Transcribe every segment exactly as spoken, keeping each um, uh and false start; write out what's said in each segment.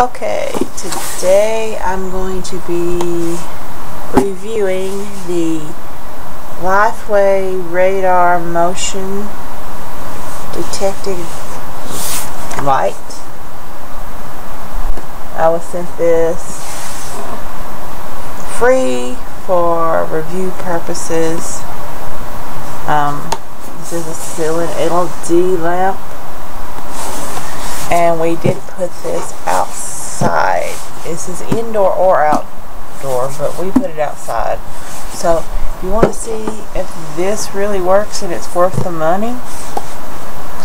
Okay, today I'm going to be reviewing the Lineway Radar Motion Detecting Light. I was sent this free for review purposes. Um, this is a ceiling L E D lamp, and we did put this outside. This is indoor or outdoor, but we put it outside. So if you want to see if this really works and it's worth the money,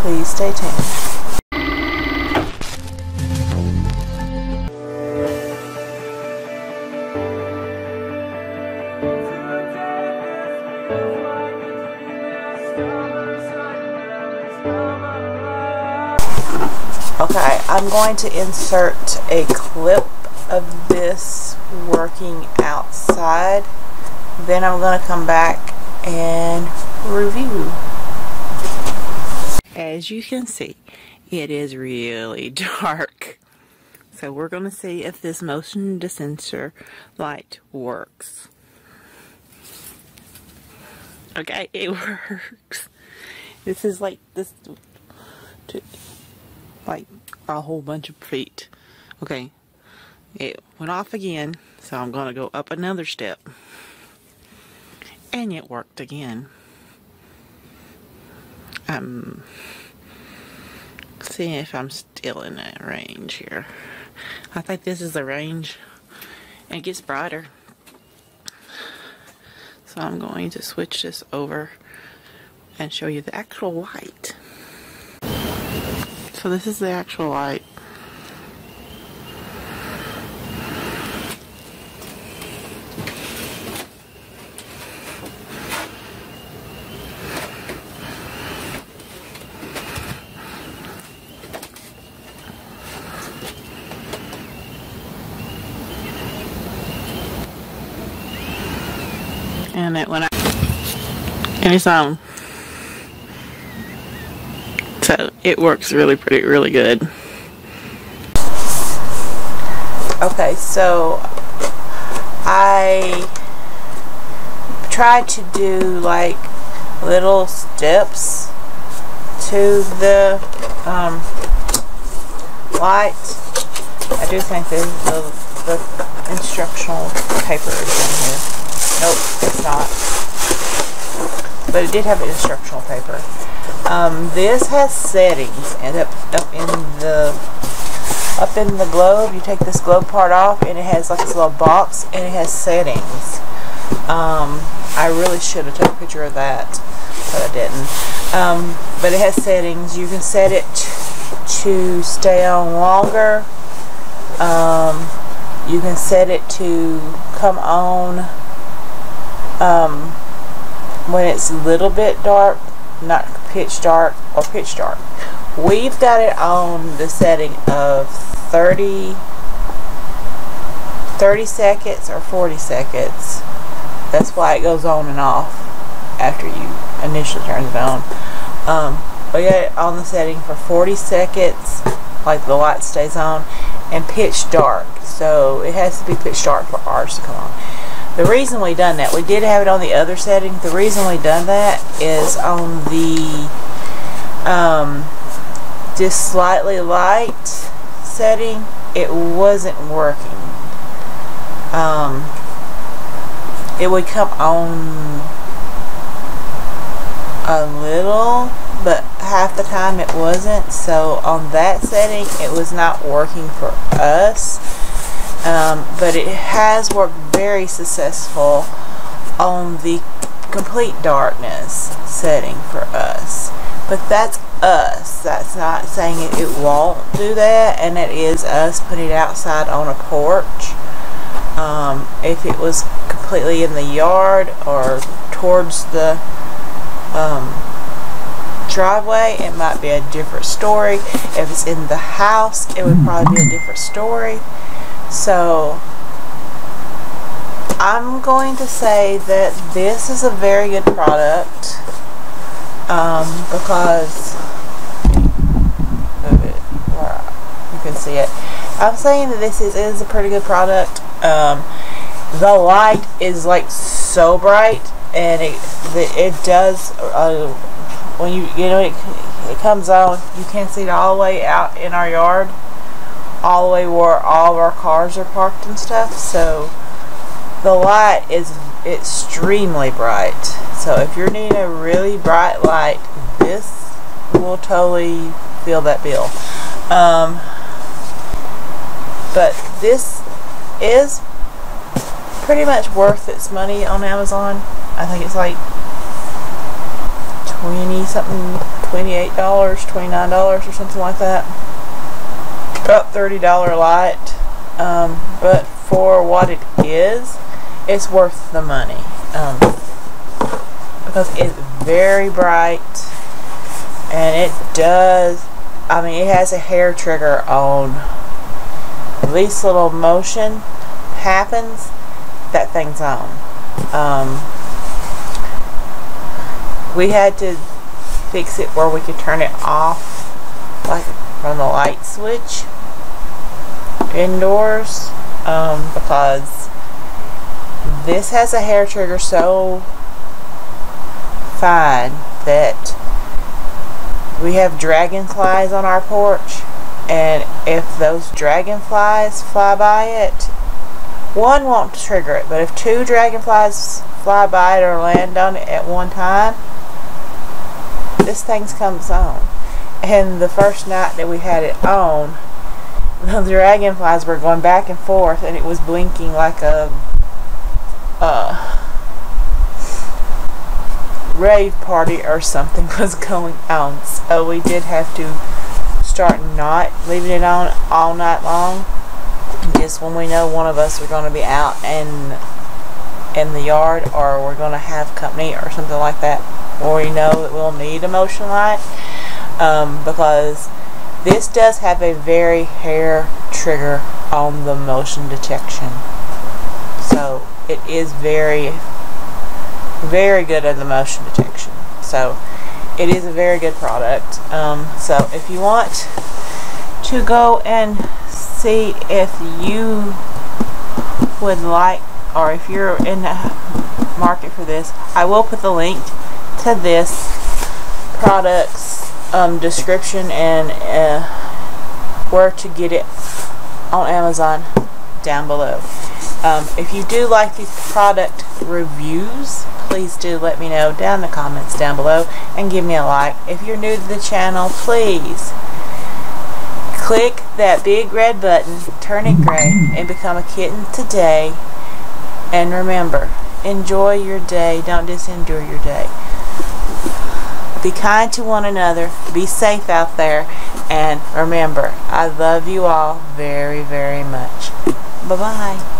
please stay tuned. Okay, I'm going to insert a clip of this working outside, then I'm going to come back and review. As you can see, it is really dark, so we're going to see if this motion sensor light works. Okay, it works. This is like this, like a whole bunch of feet. Okay, it went off again, so I'm gonna go up another step, and it worked again. I'm seeing if I'm still in that range here. I think this is the range, and it gets brighter. So I'm going to switch this over and show you the actual light. So this is the actual light. And it went out. And it's on. So it works really pretty, really good. Okay, so I tried to do like little steps to the um, light. I do think the, the, the instructional paper is in here. Nope, it's not. But it did have an instructional paper. Um, this has settings, and up up in the up in the globe, you take this globe part off, and it has like this little box, and it has settings. Um, I really should have took a picture of that, but I didn't. Um, but it has settings. You can set it to stay on longer. Um, you can set it to come on Um, when it's a little bit dark, not pitch dark or pitch dark. We've got it on the setting of thirty, thirty seconds or forty seconds. That's why it goes on and off after you initially turn it on. Um, we got it on the setting for forty seconds, like the light stays on, and pitch dark. So it has to be pitch dark for ours to come on. The reason we done that, we did have it on the other setting. The reason we done that is on the um, just slightly light setting, it wasn't working. Um, it would come on a little, but half the time it wasn't. So on that setting, it was not working for us. Um, but it has worked very successful on the complete darkness setting for us. But that's us. That's not saying it, it won't do that, and it is us putting it outside on a porch. Um, if it was completely in the yard or towards the um, driveway, it might be a different story. If it's in the house, it would probably be a different story. So I'm going to say that this is a very good product, um, because of it. Wow. can see it. I'm saying that this is, is a pretty good product. Um, the light is like so bright, and it it does uh, when you you know it it comes on, you can't see it all the way out in our yard, all the way where all of our cars are parked and stuff. So the light is extremely bright. So if you're needing a really bright light, this will totally fill that bill. Um, but this is pretty much worth its money on Amazon. I think it's like twenty something, twenty-eight dollars, twenty-nine dollars, or something like that. About thirty dollar light, um, but for what it is, it's worth the money, um, because it's very bright, and it does, I mean, it has a hair trigger on. At least little motion happens, that thing's on. Um, we had to fix it where we could turn it off, like from the light switch indoors, um, because this has a hair trigger so fine that we have dragonflies on our porch, and if those dragonflies fly by it, one won't trigger it, but if two dragonflies fly by it or land on it at one time, this thing comes on. And the first night that we had it on, the dragonflies were going back and forth, and it was blinking like a uh, rave party or something was going on. So we did have to start not leaving it on all night long, just when we know one of us are going to be out and in the yard, or we're going to have company or something like that, or we know that we'll need a motion light. Um, because this does have a very hair trigger on the motion detection, so it is very very good at the motion detection. So it is a very good product. Um, so if you want to go and see if you would like, or if you're in the market for this, I will put the link to this product's Um, description and uh, where to get it on Amazon down below. Um, if you do like these product reviews, please do let me know down in the comments down below and give me a like. If you're new to the channel, please click that big red button, turn it gray, and become a kitten today. And remember, enjoy your day, don't just endure your day. Be kind to one another, be safe out there, and remember, I love you all very, very much. Bye-bye.